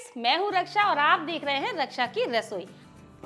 Friends, मैं हूं रक्षा और आप देख रहे हैं रक्षा की रसोई।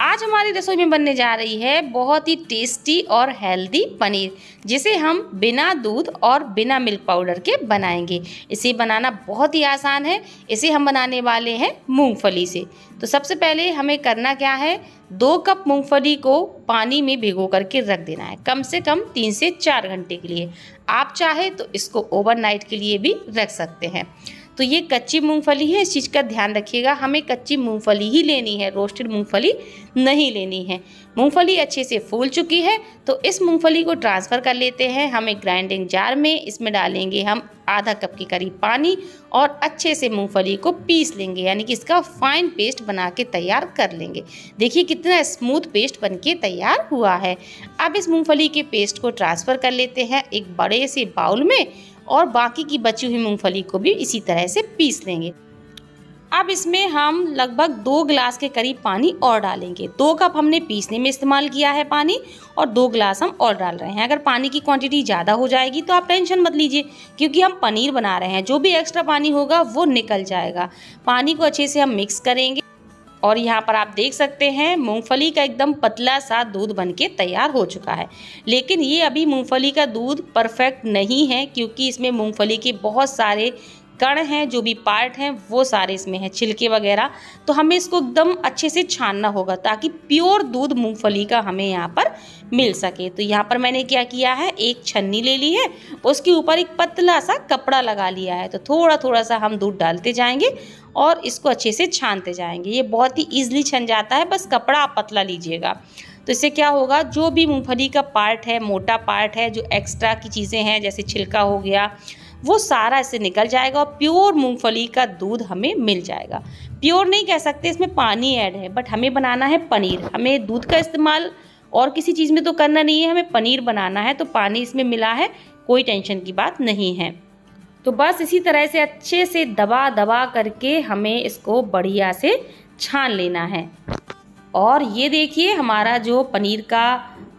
आज हमारी रसोई में बनने जा रही है बहुत ही टेस्टी और हेल्दी पनीर, जिसे हम बिना दूध और बिना मिल्क पाउडर के बनाएंगे। इसे बनाना बहुत ही आसान है। इसे हम बनाने वाले हैं मूंगफली से। तो सबसे पहले हमें करना क्या है, 2 कप मूंगफली को पानी में भिगो करके रख देना है, कम से कम 3 से 4 घंटे के लिए। आप चाहे तो इसको ओवरनाइट के लिए भी रख सकते हैं। तो ये कच्ची मूंगफली है, इस चीज़ का ध्यान रखिएगा। हमें कच्ची मूंगफली ही लेनी है, रोस्टेड मूंगफली नहीं लेनी है। मूंगफली अच्छे से फूल चुकी है, तो इस मूंगफली को ट्रांसफ़र कर लेते हैं हम एक ग्राइंडिंग जार में। इसमें डालेंगे हम आधा कप के करीब पानी और अच्छे से मूंगफली को पीस लेंगे, यानी कि इसका फाइन पेस्ट बना के तैयार कर लेंगे। देखिए कितना स्मूथ पेस्ट बन के तैयार हुआ है। अब इस मूंगफली के पेस्ट को ट्रांसफ़र कर लेते हैं एक बड़े से बाउल में और बाकी की बची हुई मूंगफली को भी इसी तरह से पीस लेंगे। अब इसमें हम लगभग 2 गिलास के करीब पानी और डालेंगे। 2 कप हमने पीसने में इस्तेमाल किया है पानी और 2 गिलास हम और डाल रहे हैं। अगर पानी की क्वांटिटी ज़्यादा हो जाएगी तो आप टेंशन मत लीजिए, क्योंकि हम पनीर बना रहे हैं। जो भी एक्स्ट्रा पानी होगा वो निकल जाएगा। पानी को अच्छे से हम मिक्स करेंगे और यहाँ पर आप देख सकते हैं मूंगफली का एकदम पतला सा दूध बनके तैयार हो चुका है। लेकिन ये अभी मूंगफली का दूध परफेक्ट नहीं है, क्योंकि इसमें मूंगफली के बहुत सारे कण हैं, जो भी पार्ट हैं वो सारे इसमें हैं, छिलके वगैरह। तो हमें इसको एकदम अच्छे से छानना होगा ताकि प्योर दूध मूंगफली का हमें यहाँ पर मिल सके। तो यहाँ पर मैंने क्या किया है, एक छन्नी ले ली है, उसके ऊपर एक पतला सा कपड़ा लगा लिया है। तो थोड़ा थोड़ा सा हम दूध डालते जाएंगे और इसको अच्छे से छानते जाएंगे। ये बहुत ही ईजिली छन जाता है, बस कपड़ा आप पतला लीजिएगा। तो इससे क्या होगा, जो भी मूंगफली का पार्ट है, मोटा पार्ट है, जो एक्स्ट्रा की चीज़ें हैं जैसे छिलका हो गया, वो सारा इससे निकल जाएगा और प्योर मूंगफली का दूध हमें मिल जाएगा। प्योर नहीं कह सकते, इसमें पानी ऐड है, बट हमें बनाना है पनीर। हमें दूध का इस्तेमाल और किसी चीज़ में तो करना नहीं है, हमें पनीर बनाना है। तो पानी इसमें मिला है, कोई टेंशन की बात नहीं है। तो बस इसी तरह से अच्छे से दबा दबा करके हमें इसको बढ़िया से छान लेना है। और ये देखिए हमारा जो पनीर का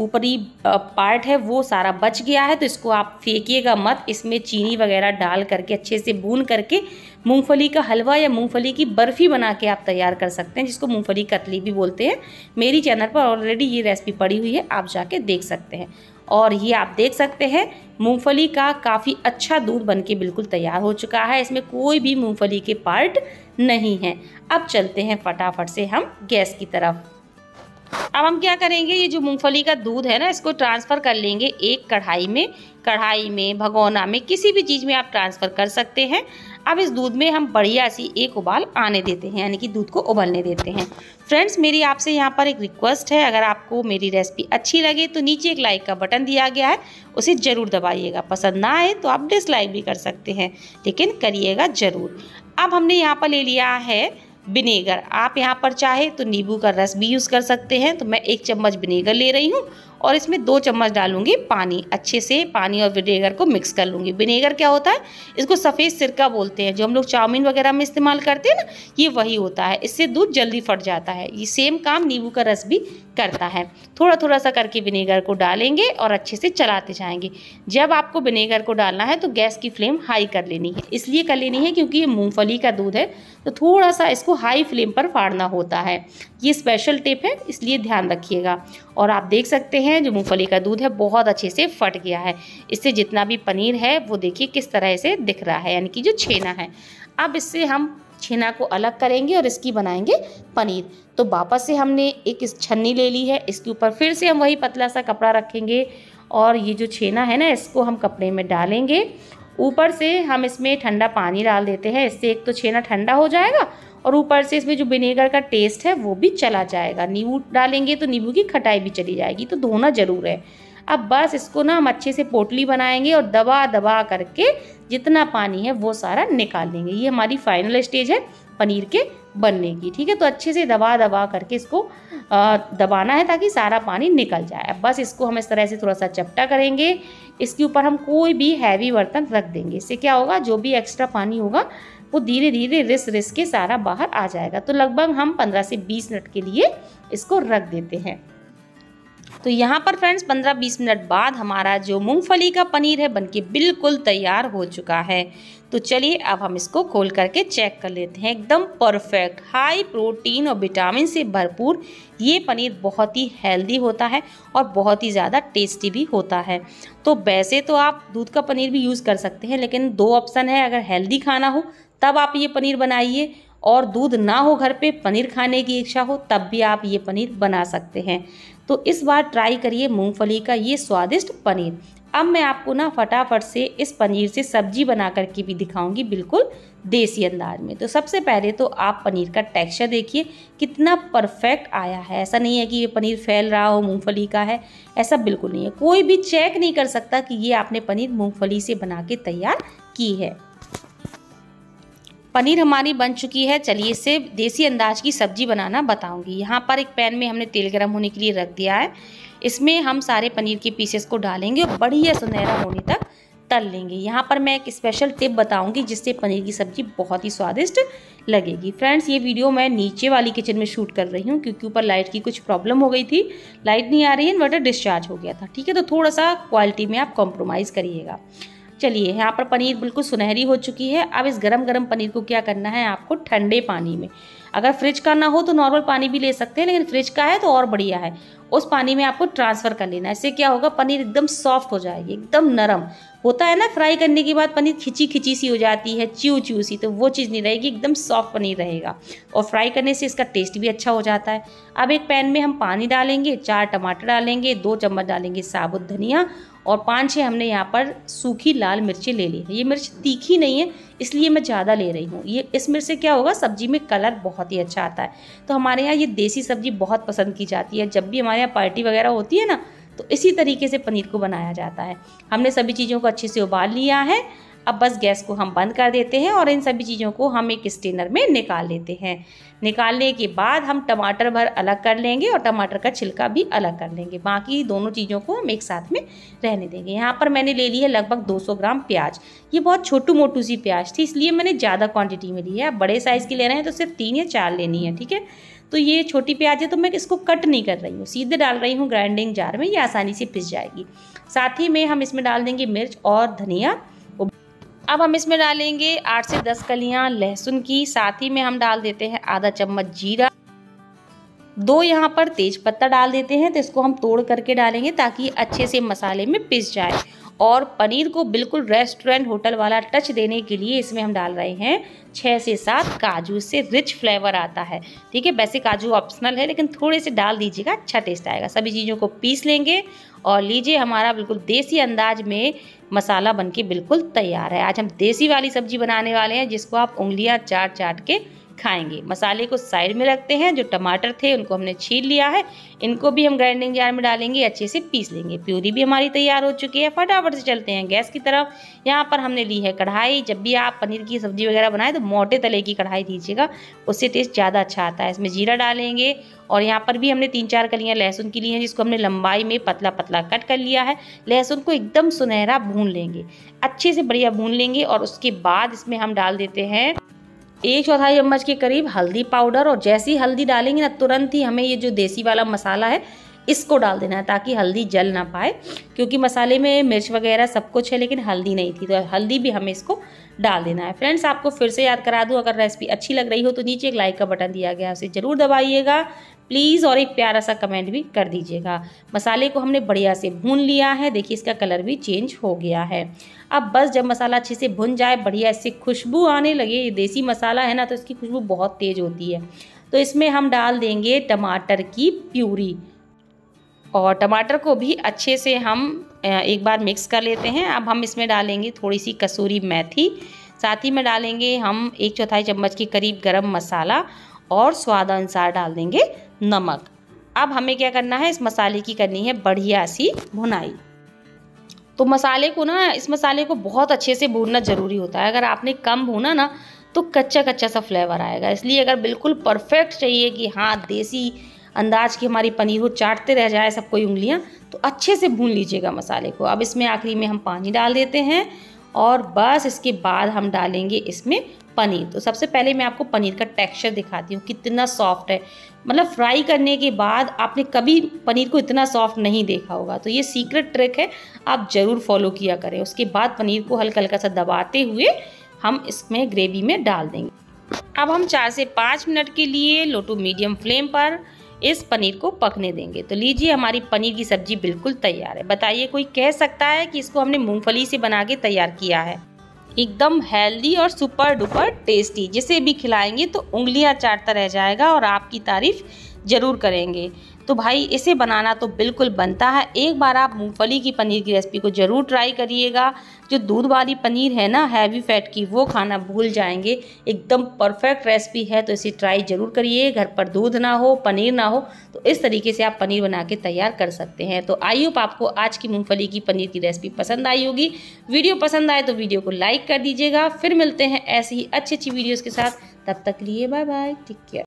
ऊपरी पार्ट है वो सारा बच गया है। तो इसको आप फेंकिएगा मत, इसमें चीनी वगैरह डाल करके अच्छे से भून करके मूंगफली का हलवा या मूंगफली की बर्फ़ी बना के आप तैयार कर सकते हैं, जिसको मूंगफली कतली भी बोलते हैं। मेरी चैनल पर ऑलरेडी ये रेसिपी पड़ी हुई है, आप जाके देख सकते हैं। और ये आप देख सकते हैं मूंगफली का काफ़ी अच्छा दूध बनके बिल्कुल तैयार हो चुका है। इसमें कोई भी मूंगफली के पार्ट नहीं हैं। अब चलते हैं फटाफट से हम गैस की तरफ। अब हम क्या करेंगे, ये जो मूंगफली का दूध है ना, इसको ट्रांसफ़र कर लेंगे एक कढ़ाई में, भगोना में, किसी भी चीज़ में आप ट्रांसफ़र कर सकते हैं। अब इस दूध में हम बढ़िया सी एक उबाल आने देते हैं, यानी कि दूध को उबलने देते हैं। फ्रेंड्स, मेरी आपसे यहाँ पर एक रिक्वेस्ट है, अगर आपको मेरी रेसिपी अच्छी लगे तो नीचे एक लाइक का बटन दिया गया है, उसे ज़रूर दबाइएगा। पसंद ना आए तो आप डिसलाइक भी कर सकते हैं, लेकिन करिएगा ज़रूर। अब हमने यहाँ पर ले लिया है विनेगर। आप यहाँ पर चाहे तो नींबू का रस भी यूज़ कर सकते हैं। तो मैं 1 चम्मच विनेगर ले रही हूँ और इसमें 2 चम्मच डालूंगी पानी। अच्छे से पानी और विनेगर को मिक्स कर लूँगी। विनेगर क्या होता है, इसको सफ़ेद सिरका बोलते हैं, जो हम लोग चाउमीन वगैरह में इस्तेमाल करते हैं ना, ये वही होता है। इससे दूध जल्दी फट जाता है। ये सेम काम नींबू का रस भी करता है। थोड़ा थोड़ा सा करके विनेगर को डालेंगे और अच्छे से चलाते जाएंगे। जब आपको विनेगर को डालना है तो गैस की फ्लेम हाई कर लेनी है। इसलिए कर लेनी है क्योंकि ये मूँगफली का दूध है, तो थोड़ा सा इसको हाई फ्लेम पर फाड़ना होता है। ये स्पेशल टिप है, इसलिए ध्यान रखिएगा। और आप देख सकते हैं जो मूंगफली का दूध है बहुत अच्छे से फट गया है। इससे जितना भी पनीर है वो देखिए किस तरह से दिख रहा है, यानी कि जो छेना है। अब इससे हम छेना को अलग करेंगे और इसकी बनाएंगे पनीर। तो वापस से हमने एक छन्नी ले ली है, इसके ऊपर फिर से हम वही पतला सा कपड़ा रखेंगे और ये जो छेना है ना, इसको हम कपड़े में डालेंगे। ऊपर से हम इसमें ठंडा पानी डाल देते हैं, इससे एक तो छेना ठंडा हो जाएगा और ऊपर से इसमें जो विनेगर का टेस्ट है वो भी चला जाएगा। नींबू डालेंगे तो नींबू की खटाई भी चली जाएगी, तो धोना ज़रूर है। अब बस इसको ना हम अच्छे से पोटली बनाएंगे और दबा दबा करके जितना पानी है वो सारा निकाल लेंगे। ये हमारी फाइनल स्टेज है पनीर के बनने की, ठीक है। तो अच्छे से दबा दबा करके इसको दबाना है ताकि सारा पानी निकल जाए। अब बस इसको हम इस तरह से थोड़ा सा चपटा करेंगे। इसके ऊपर हम कोई भी हैवी बर्तन रख देंगे। इससे क्या होगा, जो भी एक्स्ट्रा पानी होगा वो धीरे धीरे रिस के सारा बाहर आ जाएगा। तो लगभग हम 15 से 20 मिनट के लिए इसको रख देते हैं। तो यहाँ पर फ्रेंड्स 15-20 मिनट बाद हमारा जो मूंगफली का पनीर है बनके बिल्कुल तैयार हो चुका है। तो चलिए अब हम इसको खोल करके चेक कर लेते हैं। एकदम परफेक्ट हाई प्रोटीन और विटामिन से भरपूर ये पनीर बहुत ही हेल्दी होता है और बहुत ही ज़्यादा टेस्टी भी होता है। तो वैसे तो आप दूध का पनीर भी यूज़ कर सकते हैं, लेकिन दो ऑप्शन है। अगर हेल्दी खाना हो तब आप ये पनीर बनाइए, और दूध ना हो घर पे पनीर खाने की इच्छा हो तब भी आप ये पनीर बना सकते हैं। तो इस बार ट्राई करिए मूंगफली का ये स्वादिष्ट पनीर। अब मैं आपको ना फटाफट से इस पनीर से सब्जी बना करके भी दिखाऊंगी बिल्कुल देसी अंदाज में। तो सबसे पहले तो आप पनीर का टेक्सचर देखिए कितना परफेक्ट आया है। ऐसा नहीं है कि ये पनीर फैल रहा हो मूंगफली का है, ऐसा बिल्कुल नहीं है। कोई भी चेक नहीं कर सकता कि ये आपने पनीर मूँगफली से बना के तैयार की है। पनीर हमारी बन चुकी है। चलिए इसे देसी अंदाज की सब्जी बनाना बताऊंगी। यहाँ पर एक पैन में हमने तेल गरम होने के लिए रख दिया है। इसमें हम सारे पनीर के पीसेस को डालेंगे और बढ़िया सुनहरा होने तक तल लेंगे। यहाँ पर मैं एक स्पेशल टिप बताऊंगी जिससे पनीर की सब्जी बहुत ही स्वादिष्ट लगेगी। फ्रेंड्स ये वीडियो मैं नीचे वाली किचन में शूट कर रही हूँ क्योंकि ऊपर लाइट की कुछ प्रॉब्लम हो गई थी, लाइट नहीं आ रही है, इन्वर्टर डिस्चार्ज हो गया था। ठीक है, तो थोड़ा सा क्वालिटी में आप कॉम्प्रोमाइज़ करिएगा। चलिए यहाँ पर पनीर बिल्कुल सुनहरी हो चुकी है। अब इस गरम पनीर को क्या करना है, आपको ठंडे पानी में, अगर फ्रिज का ना हो तो नॉर्मल पानी भी ले सकते हैं, लेकिन फ्रिज का है तो और बढ़िया है, उस पानी में आपको ट्रांसफ़र कर लेना है। इससे क्या होगा, पनीर एकदम सॉफ्ट हो जाएगी, एकदम नरम होता है ना। फ्राई करने के बाद पनीर खिंची खिंची सी हो जाती है, च्यू च्यू सी, तो वो चीज़ नहीं रहेगी, एकदम सॉफ्ट पनीर रहेगा। और फ्राई करने से इसका टेस्ट भी अच्छा हो जाता है। अब एक पैन में हम पानी डालेंगे, 4 टमाटर डालेंगे, 2 चम्मच डालेंगे साबुत धनिया, और 5-6 हमने यहाँ पर सूखी लाल मिर्ची ले ली है। ये मिर्च तीखी नहीं है इसलिए मैं ज़्यादा ले रही हूँ। ये इस मिर्च से क्या होगा, सब्जी में कलर बहुत ही अच्छा आता है। तो हमारे यहाँ ये देसी सब्जी बहुत पसंद की जाती है। जब भी हमारे यहाँ पार्टी वगैरह होती है ना, तो इसी तरीके से पनीर को बनाया जाता है। हमने सभी चीज़ों को अच्छे से उबाल लिया है। अब बस गैस को हम बंद कर देते हैं और इन सभी चीज़ों को हम एक स्ट्रेनर में निकाल लेते हैं। निकालने के बाद हम टमाटर भर अलग कर लेंगे और टमाटर का छिलका भी अलग कर लेंगे। बाकी दोनों चीज़ों को हम एक साथ में रहने देंगे। यहाँ पर मैंने ले ली है लगभग 200 ग्राम प्याज। ये बहुत छोटू मोटू सी प्याज थी इसलिए मैंने ज़्यादा क्वांटिटी में ली है। आप बड़े साइज़ की ले रहे हैं तो सिर्फ 3 या 4 लेनी है। ठीक है, तो ये छोटी प्याज है तो मैं इसको कट नहीं कर रही हूँ, सीधे डाल रही हूँ ग्राइंडिंग जार में, ये आसानी से पिस जाएगी। साथ ही में हम इसमें डाल देंगे मिर्च और धनिया। अब हम इसमें डालेंगे 8 से 10 कलियां लहसुन की। साथ ही में हम डाल देते हैं ½ चम्मच जीरा, 2 यहाँ पर तेज पत्ता डाल देते हैं। तो इसको हम तोड़ करके डालेंगे ताकि अच्छे से मसाले में पिस जाए। और पनीर को बिल्कुल रेस्टोरेंट होटल वाला टच देने के लिए इसमें हम डाल रहे हैं 6 से 7 काजू, से रिच फ्लेवर आता है। ठीक है, वैसे काजू ऑप्शनल है लेकिन थोड़े से डाल दीजिएगा, अच्छा टेस्ट आएगा। सभी चीज़ों को पीस लेंगे और लीजिए हमारा बिल्कुल देसी अंदाज में मसाला बनके बिल्कुल तैयार है। आज हम देसी वाली सब्जी बनाने वाले हैं जिसको आप उंगलियाँ चाट चाट के खाएंगे। मसाले को साइड में रखते हैं। जो टमाटर थे उनको हमने छील लिया है, इनको भी हम ग्राइंडिंग जार में डालेंगे, अच्छे से पीस लेंगे। प्यूरी भी हमारी तैयार हो चुकी है। फटाफट से चलते हैं गैस की तरफ। यहाँ पर हमने ली है कढ़ाई। जब भी आप पनीर की सब्जी वगैरह बनाएं तो मोटे तले की कढ़ाई दीजिएगा, उससे टेस्ट ज़्यादा अच्छा आता है। इसमें जीरा डालेंगे और यहाँ पर भी हमने 3-4 कलियाँ लहसुन की ली हैं जिसको हमने लंबाई में पतला पतला कट कर लिया है। लहसुन को एकदम सुनहरा भून लेंगे, अच्छे से बढ़िया भून लेंगे। और उसके बाद इसमें हम डाल देते हैं 1/4 चम्मच के करीब हल्दी पाउडर। और जैसे ही हल्दी डालेंगे ना, तुरंत ही हमें ये जो देसी वाला मसाला है इसको डाल देना है ताकि हल्दी जल ना पाए, क्योंकि मसाले में मिर्च वगैरह सब कुछ है लेकिन हल्दी नहीं थी, तो हल्दी भी हमें इसको डाल देना है। फ्रेंड्स आपको फिर से याद करा दूं, अगर रेसिपी अच्छी लग रही हो तो नीचे एक लाइक का बटन दिया गया है उसे ज़रूर दबाइएगा प्लीज़, और एक प्यारा सा कमेंट भी कर दीजिएगा। मसाले को हमने बढ़िया से भून लिया है, देखिए इसका कलर भी चेंज हो गया है। अब बस जब मसाला अच्छे से भुन जाए, बढ़िया इससे खुशबू आने लगे, ये देसी मसाला है ना तो इसकी खुशबू बहुत तेज़ होती है। तो इसमें हम डाल देंगे टमाटर की प्यूरी और टमाटर को भी अच्छे से हम एक बार मिक्स कर लेते हैं। अब हम इसमें डालेंगे थोड़ी सी कसूरी मेथी, साथ ही में डालेंगे हम 1/4 चम्मच के करीब गरम मसाला और स्वादानुसार डाल देंगे नमक। अब हमें क्या करना है, इस मसाले की करनी है बढ़िया सी भुनाई। तो मसाले को ना, इस मसाले को बहुत अच्छे से भूनना ज़रूरी होता है। अगर आपने कम भूना ना तो कच्चा कच्चा सा फ्लेवर आएगा, इसलिए अगर बिल्कुल परफेक्ट चाहिए कि हाँ देसी अंदाज की हमारी पनीर हो, चाटते रह जाए सब कोई उंगलियां, तो अच्छे से भून लीजिएगा मसाले को। अब इसमें आखिरी में हम पानी डाल देते हैं और बस इसके बाद हम डालेंगे इसमें पनीर। तो सबसे पहले मैं आपको पनीर का टेक्सचर दिखाती हूँ कितना सॉफ्ट है, मतलब फ्राई करने के बाद आपने कभी पनीर को इतना सॉफ्ट नहीं देखा होगा। तो ये सीक्रेट ट्रिक है, आप ज़रूर फॉलो किया करें। उसके बाद पनीर को हल्का हल्का सा दबाते हुए हम इसमें ग्रेवी में डाल देंगे। अब हम 4 से 5 मिनट के लिए लो टू मीडियम फ्लेम पर इस पनीर को पकने देंगे। तो लीजिए हमारी पनीर की सब्जी बिल्कुल तैयार है। बताइए कोई कह सकता है कि इसको हमने मूंगफली से बना के तैयार किया है। एकदम हेल्दी और सुपर डुपर टेस्टी, जिसे भी खिलाएंगे तो उंगलियां चाटता रह जाएगा और आपकी तारीफ ज़रूर करेंगे। तो भाई इसे बनाना तो बिल्कुल बनता है। एक बार आप मूंगफली की पनीर की रेसिपी को ज़रूर ट्राई करिएगा। जो दूध वाली पनीर है ना, हैवी फैट की, वो खाना भूल जाएंगे। एकदम परफेक्ट रेसिपी है, तो इसे ट्राई ज़रूर करिए। घर पर दूध ना हो, पनीर ना हो, तो इस तरीके से आप पनीर बना के तैयार कर सकते हैं। तो आई होप आपको आज की मूँगफली की पनीर की रेसिपी पसंद आई होगी। वीडियो पसंद आए तो वीडियो को लाइक कर दीजिएगा। फिर मिलते हैं ऐसी ही अच्छी अच्छी वीडियोज़ के साथ। तब तक लिए बाय बाय, टेक केयर।